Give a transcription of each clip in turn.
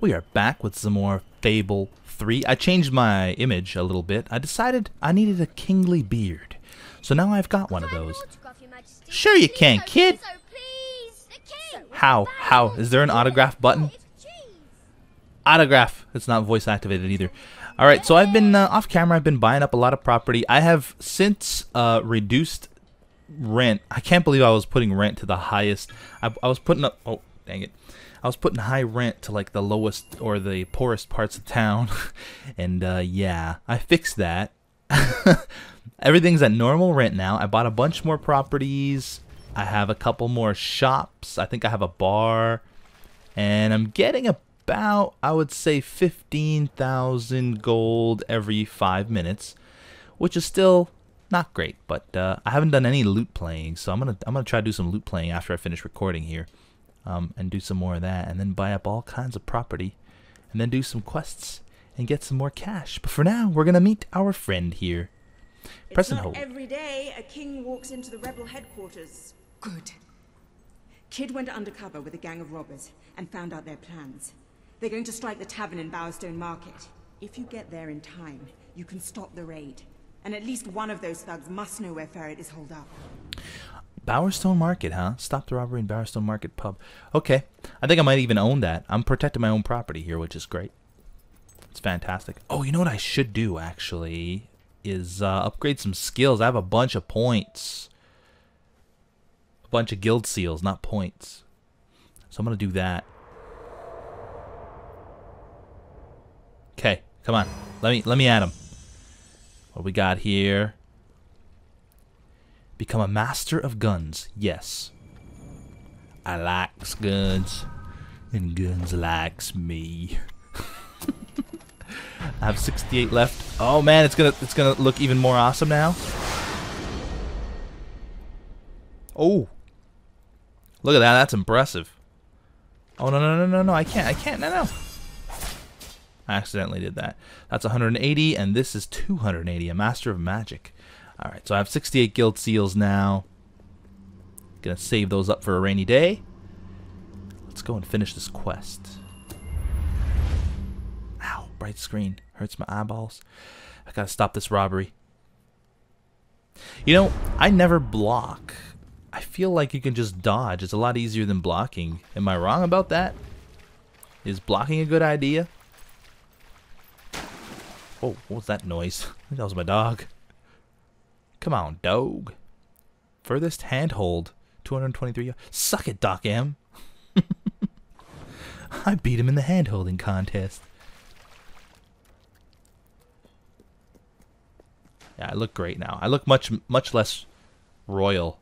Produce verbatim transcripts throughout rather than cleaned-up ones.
We are back with some more Fable three. I changed my image a little bit. I decided I needed a kingly beard. So now I've got one of those. Sure you can, kid! How? How? Is there an autograph button? Autograph! It's not voice activated either. Alright, so I've been uh, off camera. I've been buying up a lot of property. I have since uh, reduced rent. I can't believe I was putting rent to the highest. I, I was putting up... Oh, dang it. I was putting high rent to like the lowest or the poorest parts of town. And uh, yeah, I fixed that. Everything's at normal rent now. I bought a bunch more properties. I have a couple more shops. I think I have a bar. And I'm getting about, I would say, fifteen thousand gold every five minutes, which is still not great. But uh, I haven't done any loot playing, so I'm gonna I'm gonna try to do some loot playing after I finish recording here. Um, and do some more of that, and then buy up all kinds of property, and then do some quests and get some more cash. But for now, we're gonna meet our friend here. Preston Hall. It's not every day a king walks into the rebel headquarters. Good. Kid went undercover with a gang of robbers and found out their plans. They're going to strike the tavern in Bowerstone Market. If you get there in time, you can stop the raid, and at least one of those thugs must know where Ferret is holed up. Bowerstone Market, huh? Stop the robbery in Bowerstone Market pub. Okay. I think I might even own that. I'm protecting my own property here, which is great. It's fantastic. Oh, you know what I should do, actually, is uh, upgrade some skills. I have a bunch of points. A bunch of guild seals, not points. So I'm going to do that. Okay. Come on. Let me, let me add them. What we got here? Become a master of guns. Yes. I likes guns. And guns likes me. I have sixty-eight left. Oh man, it's gonna it's gonna look even more awesome now. Oh. Look at that, that's impressive. Oh no no no no no I can't I can't no no. I accidentally did that. That's one hundred eighty and this is two hundred eighty, a master of magic. Alright, so I have sixty-eight guild seals now. Gonna save those up for a rainy day. Let's go and finish this quest. Ow, bright screen. Hurts my eyeballs. I gotta stop this robbery. You know, I never block. I feel like you can just dodge. It's a lot easier than blocking. Am I wrong about that? Is blocking a good idea? Oh, what was that noise? I think that was my dog. Come on, dog. Furthest handhold, two hundred twenty-three. Suck it, Doc M. I beat him in the handholding contest. Yeah, I look great now. I look much, much less royal.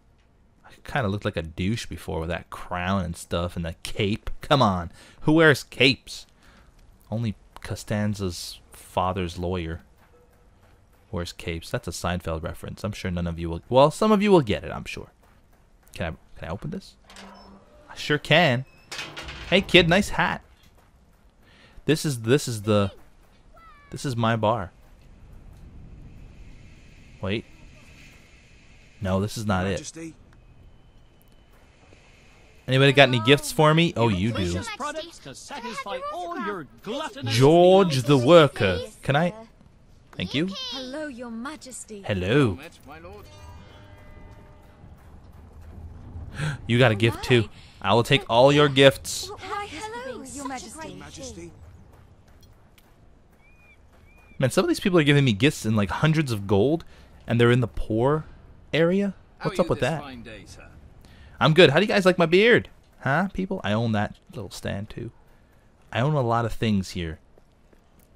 I kind of looked like a douche before with that crown and stuff and the cape. Come on, who wears capes? Only Costanza's father's lawyer. Wears capes. That's a Seinfeld reference. I'm sure none of you will... Well, some of you will get it, I'm sure. Can I, can I open this? I sure can. Hey, kid, nice hat. This is, this is the... This is my bar. Wait. No, this is not it. Anybody got any gifts for me? Oh, you do. George the Worker. Can I... Thank you. Hello, Your Majesty. Hello. You got a gift too. I will take all your gifts. Why, hello, Your Majesty. Man, some of these people are giving me gifts in like hundreds of gold, and they're in the poor area. What's up with that? I'm good. How do you guys like my beard? Huh, people? I own that little stand too. I own a lot of things here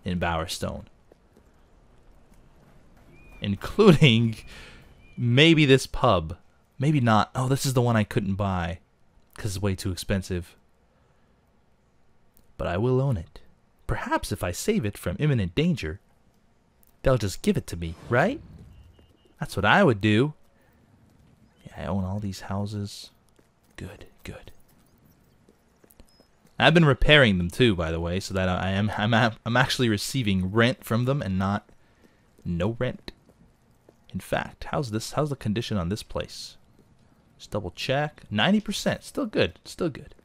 in Bowerstone. Including maybe this pub. Maybe not. Oh, this is the one I couldn't buy because it's way too expensive. But I will own it. Perhaps if I save it from imminent danger, they'll just give it to me, right? That's what I would do. Yeah, I own all these houses. Good, good. I've been repairing them too, by the way, so that I am I'm I'm actually receiving rent from them and not no rent. In fact, how's this? How's the condition on this place? Just double check. ninety percent. Still good. Still good.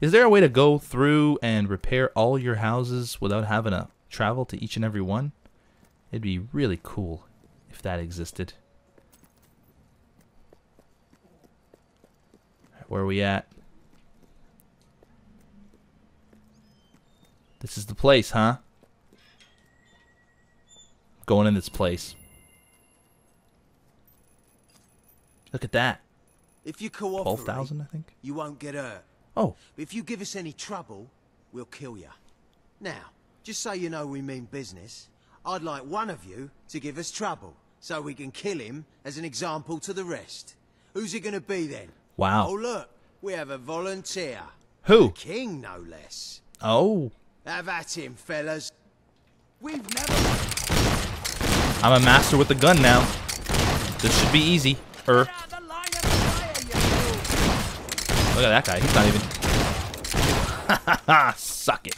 Is there a way to go through and repair all your houses without having to travel to each and every one? It'd be really cool if that existed. Where are we at? This is the place, huh? Going in this place. Look at that. If you cooperate, twelve thousand, I think. You won't get hurt. Oh. If you give us any trouble, we'll kill you. Now, just so you know we mean business, I'd like one of you to give us trouble, so we can kill him as an example to the rest. Who's it going to be then? Wow. Oh, look, we have a volunteer. Who? The king, no less. Oh. Have at him, fellas. We've never... I'm a master with a gun now. This should be easy. Er. Look at that guy. He's not even... Ha ha ha. Suck it.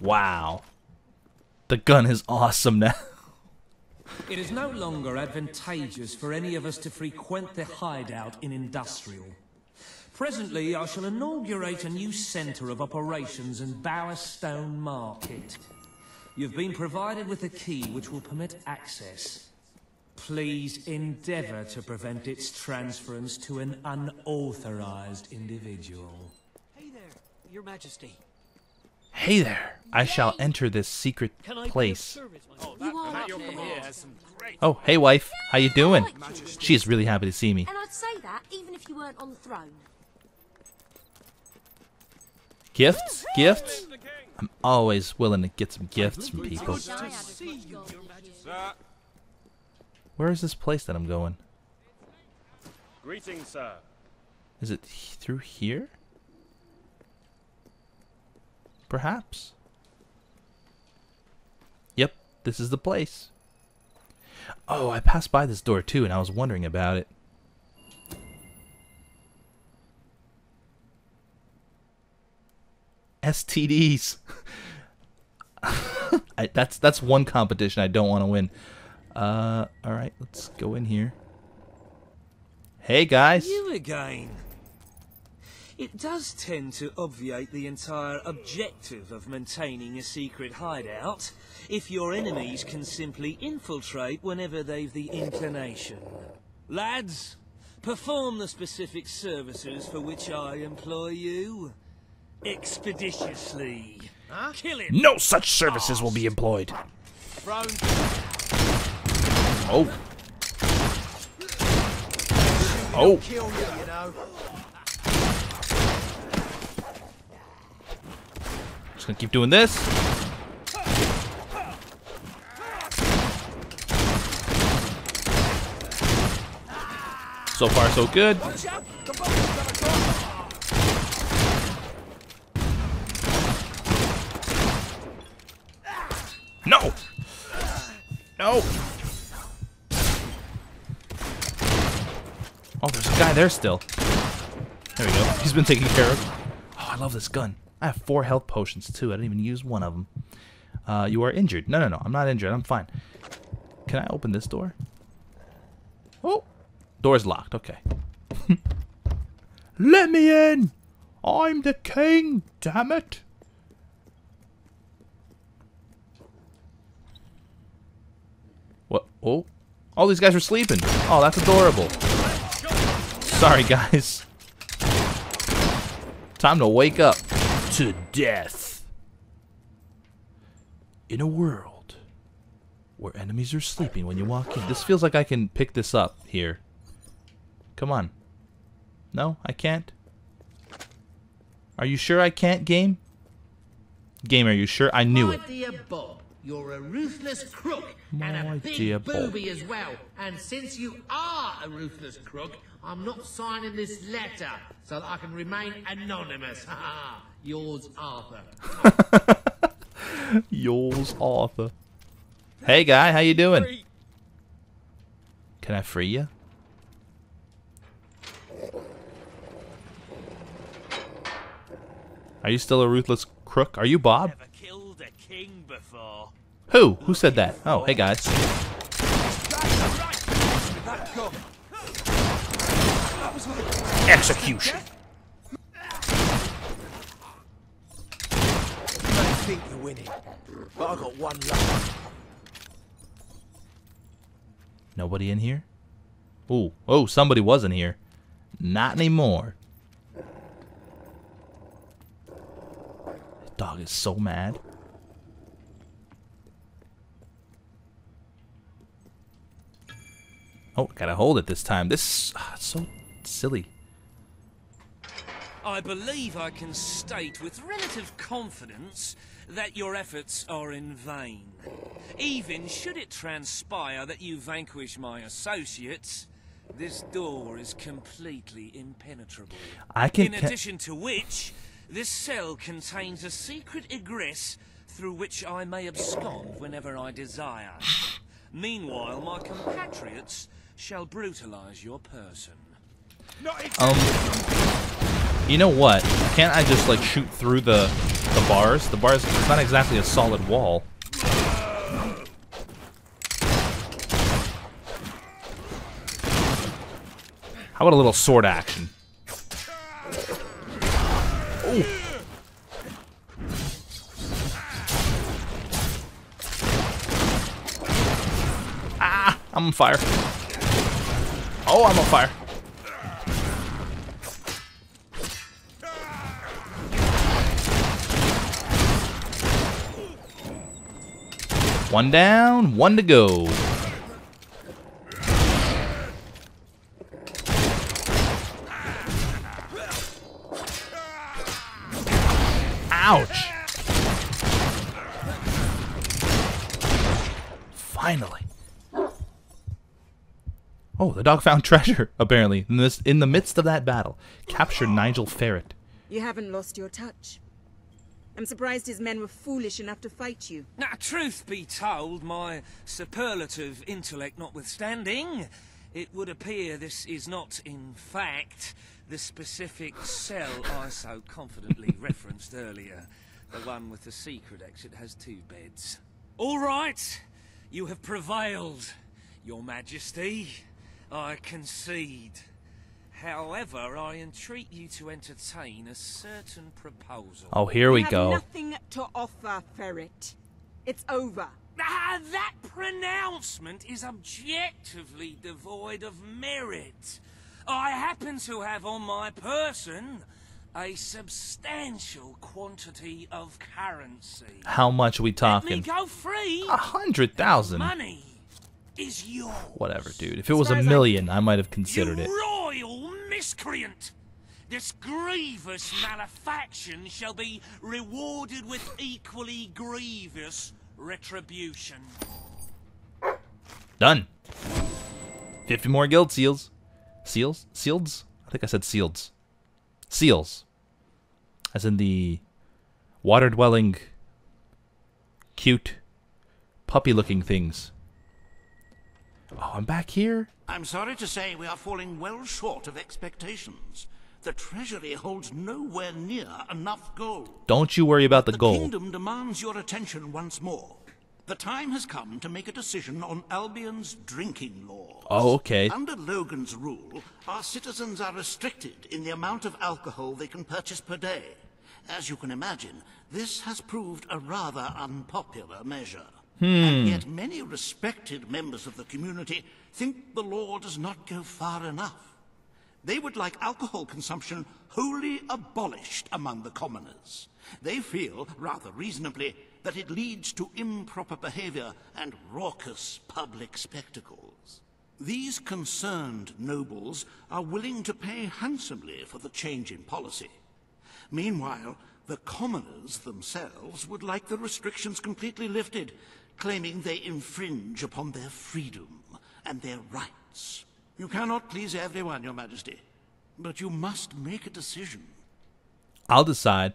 Wow. The gun is awesome now. It is no longer advantageous for any of us to frequent the hideout in Industrial. Presently, I shall inaugurate a new centre of operations in Bowerstone Market. You've been provided with a key which will permit access. Please endeavour to prevent its transference to an unauthorised individual. Hey there, Your Majesty. Hey there, I shall enter this secret place. Oh, hey wife, how you doing? She is really happy to see me. And I'd say that even if you weren't on the throne. Gifts, gifts. I'm always willing to get some gifts from people. Where is this place that I'm going? Greetings, sir. Is it through here? Perhaps. Yep, this is the place. Oh, I passed by this door too, and I was wondering about it. S T Ds. I, that's that's one competition I don't want to win. Uh, all right, let's go in here. Hey guys. You again. It does tend to obviate the entire objective of maintaining a secret hideout if your enemies can simply infiltrate whenever they've the inclination. Lads, perform the specific services for which I employ you expeditiously. Huh? Kill him. No such services will be employed. Oh. Oh. Gonna keep doing this. So far, so good. No, no. Oh, there's a guy there still. There we go. He's been taken care of. Oh, I love this gun. I have four health potions, too. I didn't even use one of them. Uh, you are injured. No, no, no. I'm not injured. I'm fine. Can I open this door? Oh! Door's locked. Okay. Let me in! I'm the king, damn it! What? Oh. All these guys were sleeping. Oh, that's adorable. Sorry, guys. Time to wake up. To death. In a world where enemies are sleeping when you walk in. This feels like I can pick this up here. Come on. No, I can't. Are you sure I can't, game? Game, are you sure? I knew it. My dear Bob, you're a ruthless crook and a big booby as well. And since you are a ruthless crook, I'm not signing this letter so that I can remain anonymous. Ha ha. Yours, Arthur. Yours, Arthur. Hey, guy, how you doing? Can I free you? Are you still a ruthless crook? Are you Bob? Never killed a king before. Who? Who said that? Oh, hey, guys. Execution. think you're winning, but I got one left. Nobody in here? Ooh. Oh, somebody was in here. Not anymore. The dog is so mad. Oh, gotta hold it this time. This is ah, so silly. I believe I can state with relative confidence that your efforts are in vain. Even should it transpire that you vanquish my associates, this door is completely impenetrable. I can. In addition to which, this cell contains a secret egress through which I may abscond whenever I desire. Meanwhile, my compatriots shall brutalize your person. Um. You know what? Can't I just like shoot through the the bars? The bars, it's not exactly a solid wall. How about a little sword action? Ooh. Ah, I'm on fire. Oh, I'm on fire. One down, one to go. Ouch! Finally. Oh, the dog found treasure, apparently, in, this, in the midst of that battle. Captured Nigel Ferret. You haven't lost your touch. I'm surprised his men were foolish enough to fight you. Now, truth be told, my superlative intellect notwithstanding, it would appear this is not, in fact, the specific cell I so confidently referenced earlier. The one with the secret exit has two beds. All right, you have prevailed, Your Majesty. I concede. However, I entreat you to entertain a certain proposal. Oh, here we go. I have nothing to offer, Ferret. It's over. Ah, that pronouncement is objectively devoid of merit. I happen to have on my person a substantial quantity of currency. How much are we talking? Let me go free. A hundred thousand. Money is yours. Whatever, dude. If it was a million, I might have considered it. Royal miscreant! This grievous malefaction shall be rewarded with equally grievous retribution. Done. Fifty more guild seals. Seals? Seals? I think I said seals. Seals. As in the water-dwelling, cute, puppy-looking things. Oh, I'm back here? I'm sorry to say we are falling well short of expectations. The treasury holds nowhere near enough gold. Don't you worry about the, the gold. The kingdom demands your attention once more. The time has come to make a decision on Albion's drinking laws. Oh, okay. Under Logan's rule, our citizens are restricted in the amount of alcohol they can purchase per day. As you can imagine, this has proved a rather unpopular measure. Hmm. And yet many respected members of the community think the law does not go far enough. They would like alcohol consumption wholly abolished among the commoners. They feel, rather reasonably, that it leads to improper behavior and raucous public spectacles. These concerned nobles are willing to pay handsomely for the change in policy. Meanwhile, the commoners themselves would like the restrictions completely lifted, claiming they infringe upon their freedom and their rights. You cannot please everyone, Your Majesty, but you must make a decision. I'll decide.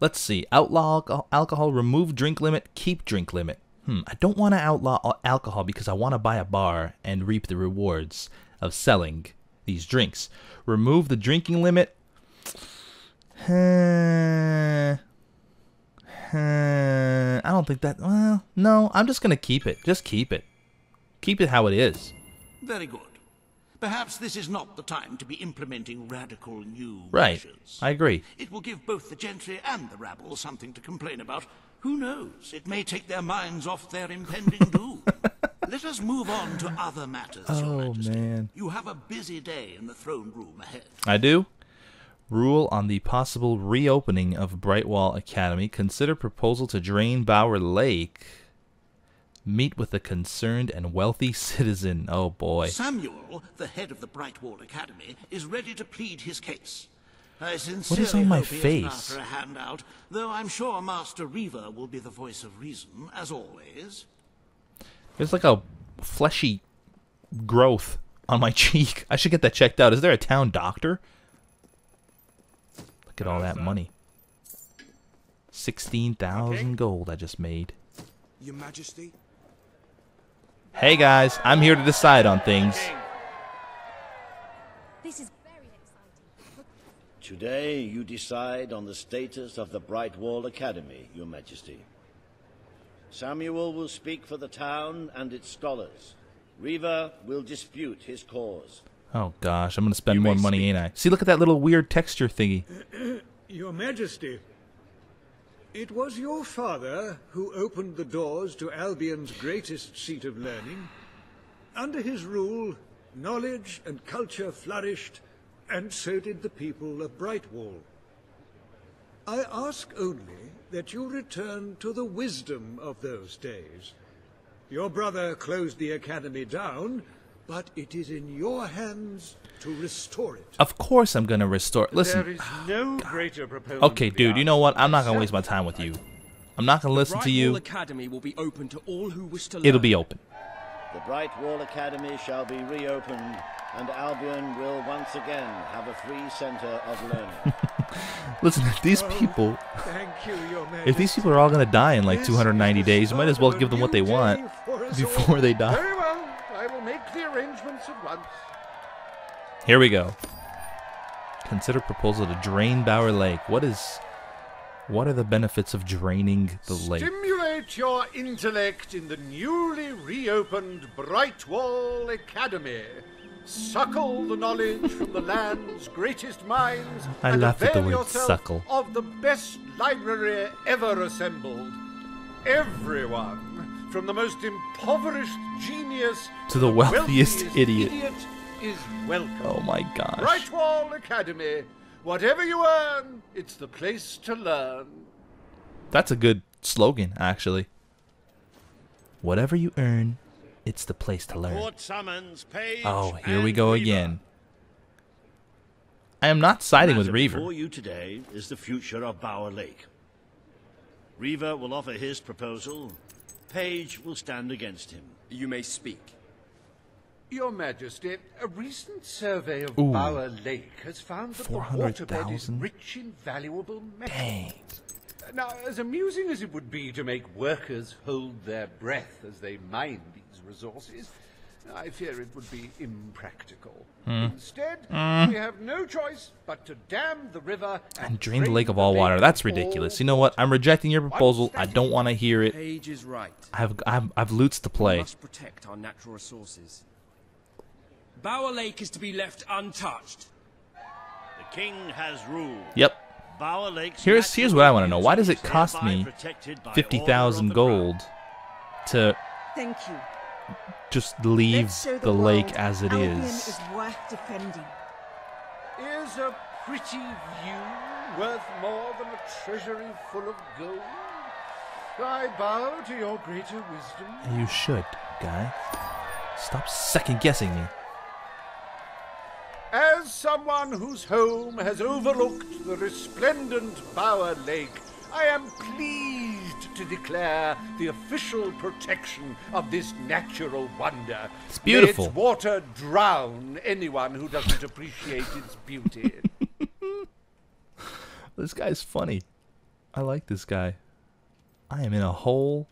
Let's see. Outlaw alcohol, remove drink limit, keep drink limit. Hmm, I don't want to outlaw alcohol because I want to buy a bar and reap the rewards of selling these drinks. Remove the drinking limit. Uh, uh, I don't think that... Well, no, I'm just going to keep it. Just keep it. Keep it how it is. Very good. Perhaps this is not the time to be implementing radical new right. measures. Right, I agree. It will give both the gentry and the rabble something to complain about. Who knows? It may take their minds off their impending doom. Let us move on to other matters, oh, Your Majesty. Man. You have a busy day in the throne room ahead. I do. Rule on the possible reopening of Brightwall Academy. Consider proposal to drain Bower Lake. Meet with a concerned and wealthy citizen. Oh, boy. Samuel, the head of the Brightwall Academy, is ready to plead his case. I sincerely what is on my face? After a handout, though I'm sure Master Reaver will be the voice of reason, as always. There's like a fleshy growth on my cheek. I should get that checked out. Is there a town doctor? Look at all that money. sixteen thousand okay. gold I just made. Your Majesty? Hey guys, I'm here to decide on things. This is very exciting. Today you decide on the status of the Brightwall Academy, Your Majesty. Samuel will speak for the town and its scholars. Reva will dispute his cause. Oh gosh, I'm gonna spend more money, speak. ain't I? See, look at that little weird texture thingy. Your Majesty. It was your father who opened the doors to Albion's greatest seat of learning. Under his rule, knowledge and culture flourished, and so did the people of Brightwall. I ask only that you return to the wisdom of those days. Your brother closed the academy down, but it is in your hands to restore it. Of course I'm going to restore it. Listen. There is no greater proponent. Okay, dude, you know what? I'm not going to waste my time with you. I'm not going to listen to you. The Brightwall Academy will be open to all who wish to learn. It'll be open. The Brightwall Academy shall be reopened, and Albion will once again have a free center of learning. Listen, if these people if these people are all going to die in like two hundred ninety days, you might as well give them what they want before they die. I will make the arrangements at once. Here we go. Consider proposal to drain Bower Lake. What is... What are the benefits of draining the lake? Stimulate your intellect in the newly reopened Brightwall Academy. Suckle the knowledge from the land's greatest minds. I laugh at the word suckle. Of the best library ever assembled. Everyone. From the most impoverished genius to the wealthiest, wealthiest idiot. idiot is welcome. Oh my gosh. Brightwall Academy. Whatever you earn, it's the place to learn. That's a good slogan, actually. Whatever you earn, it's the place to learn. Court summons Page oh, here we go Reaver. again. I am not siding with Reaver. Before you today is the future of Bower Lake. Reaver will offer his proposal. Page will stand against him. You may speak. Your Majesty, a recent survey of Ooh. Bower Lake has found that the waterbed is rich in valuable metals. Dang. Now, as amusing as it would be to make workers hold their breath as they mine these resources, I fear it would be impractical. Hmm. Instead, hmm. we have no choice but to dam the river and, and drain the lake of all water. That's ridiculous. You know what? I'm rejecting your proposal. I don't want to hear it. Page is right. I've, I've, I've loots to play. We must protect our natural resources. Bower Lake is to be left untouched. The king has ruled. Yep. Bower Lake. Here's here's what I want to know. Why does it cost me fifty thousand gold to? Thank you. Just leave the, the lake as it is. is worth defending. Is a pretty view worth more than a treasury full of gold? I bow to your greater wisdom. You should, guy. Stop second-guessing me. As someone whose home has overlooked the resplendent Bower Lake, I am pleased to declare the official protection of this natural wonder. It's beautiful. May its water drown anyone who doesn't appreciate its beauty. This guy's funny. I like this guy. I am in a hole.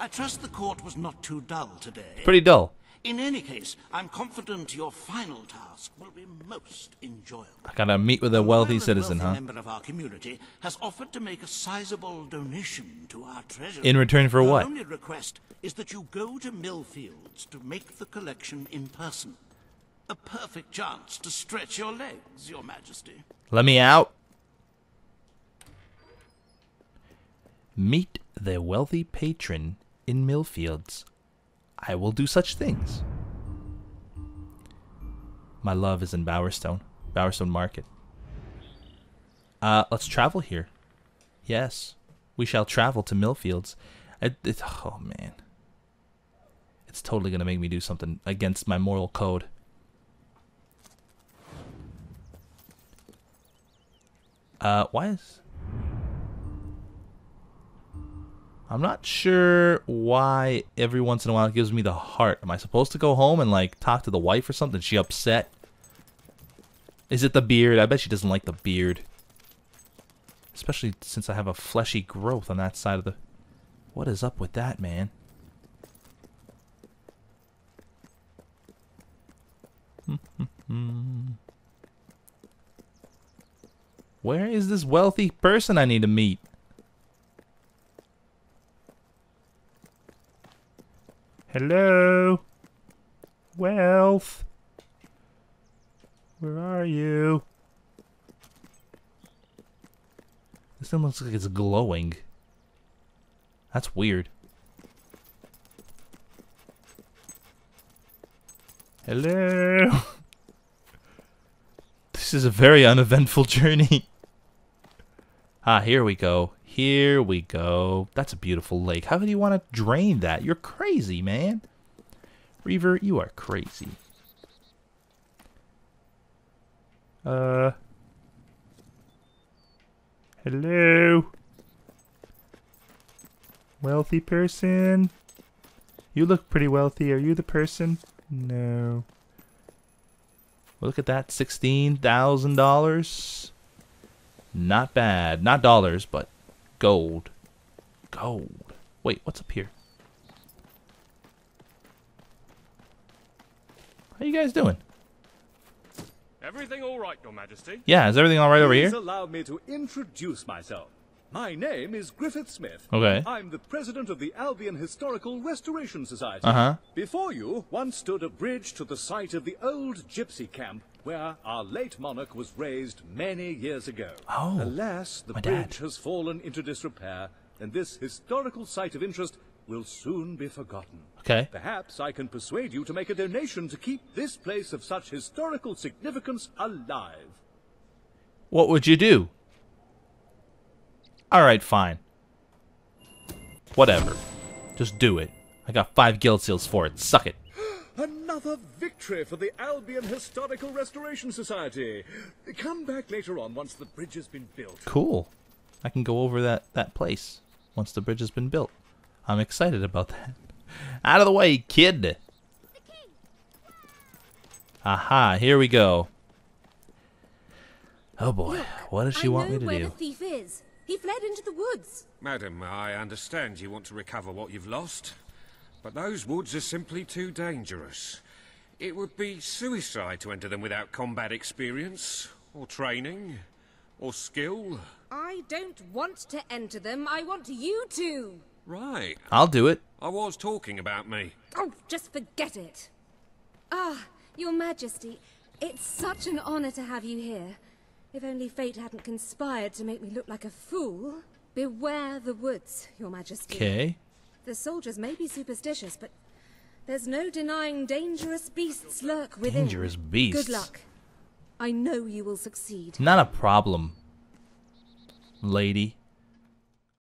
I trust the court was not too dull today. Pretty dull. In any case, I'm confident your final task will be most enjoyable. I gotta meet with a wealthy citizen, huh? A member of our community has offered to make a sizable donation to our treasury. In return for what? Our only request is that you go to Millfields to make the collection in person. A perfect chance to stretch your legs, Your Majesty. Let me out. Meet their wealthy patron in Millfields. I will do such things. My love is in Bowerstone. Bowerstone Market. Uh, let's travel here. Yes. We shall travel to Millfields. It, it, oh, man. It's totally going to make me do something against my moral code. Uh, why is... I'm not sure why every once in a while it gives me the heart. Am I supposed to go home and, like, talk to the wife or something? Is she upset? Is it the beard? I bet she doesn't like the beard. Especially since I have a fleshy growth on that side of the... What is up with that, man? Where is this wealthy person I need to meet? Hello? Wealth? Where are you? This thing looks like it's glowing. That's weird. Hello? This is a very uneventful journey. Ah, here we go. Here we go. That's a beautiful lake. How do you want to drain that? You're crazy, man. Reaver, you are crazy. Uh. Hello? Wealthy person? You look pretty wealthy. Are you the person? No. Look at that. sixteen thousand dollars. Not bad. Not dollars, but... Gold. Gold. Wait, what's up here? How you guys doing? Everything all right, Your Majesty? Yeah, is everything all right over here? Please allow me to introduce myself. My name is Griffith Smith. Okay. I'm the president of the Albion Historical Restoration Society. Uh-huh. Before you once stood a bridge to the site of the old gypsy camp where our late monarch was raised many years ago. Oh, alas, the bridge has fallen into disrepair, and this historical site of interest will soon be forgotten. Okay. Perhaps I can persuade you to make a donation to keep this place of such historical significance alive. What would you do? Alright, fine. Whatever. Just do it. I got five guild seals for it. Suck it. Another victory for the Albion Historical Restoration Society. Come back later on once the bridge has been built. Cool. I can go over that, that place once the bridge has been built. I'm excited about that. Out of the way, kid! Aha, here we go. Oh boy, Look, what does she I want me to where do? The thief is. He fled into the woods. Madam, I understand you want to recover what you've lost. But those woods are simply too dangerous. It would be suicide to enter them without combat experience, or training, or skill. I don't want to enter them, I want you to. Right. I'll do it. I was talking about me. Oh, just forget it. Ah, Your Majesty, it's such an honor to have you here. If only fate hadn't conspired to make me look like a fool. Beware the woods, Your Majesty. Okay. The soldiers may be superstitious, but there's no denying dangerous beasts lurk within. Dangerous beasts. Good luck. I know you will succeed. Not a problem, lady.